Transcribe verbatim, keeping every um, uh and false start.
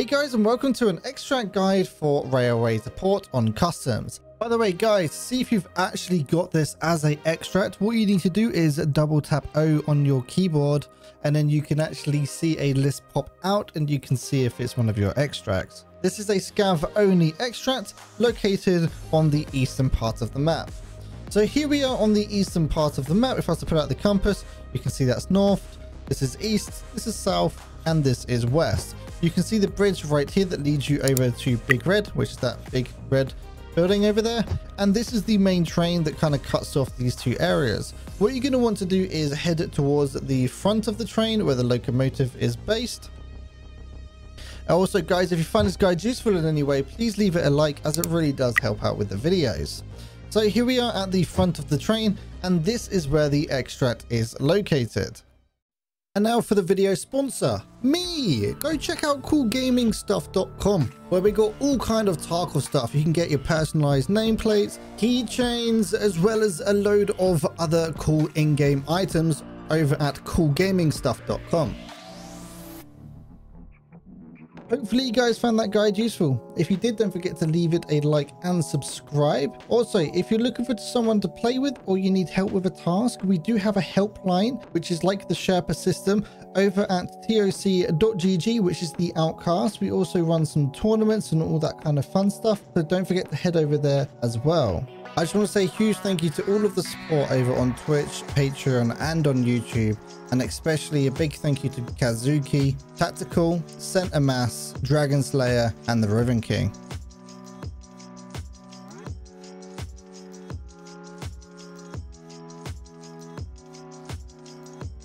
Hey guys, and welcome to an extract guide for Railroad to Port on Customs. By the way guys, see if you've actually got this as an extract. What you need to do is double tap O on your keyboard, and then you can actually see a list pop out and you can see if it's one of your extracts. This is a Scav only extract located on the eastern part of the map. So here we are on the eastern part of the map. If I was to put out the compass, you can see that's north, this is east, this is south, and this is west. You can see the bridge right here that leads you over to Big Red, which is that big red building over there. And this is the main train that kind of cuts off these two areas. What you're going to want to do is head towards the front of the train where the locomotive is based. Also guys, if you find this guide useful in any way, please leave it a like, as it really does help out with the videos. So here we are at the front of the train, and this is where the extract is located. And now for the video sponsor, me! Go check out cool gaming stuff dot com, where we got all kind of tactical stuff. You can get your personalized nameplates, keychains, as well as a load of other cool in-game items over at cool gaming stuff dot com. Hopefully you guys found that guide useful. If you did, don't forget to leave it a like and subscribe. Also, if you're looking for someone to play with or you need help with a task, we do have a helpline, which is like the Sherpa system, over at toc dot G G, which is the Outcast. We also run some tournaments and all that kind of fun stuff, so don't forget to head over there as well. I just want to say a huge thank you to all of the support over on Twitch, Patreon, and on YouTube, and especially a big thank you to Kazuki Tactical, Center Mass, Dragon Slayer, and the Riven King.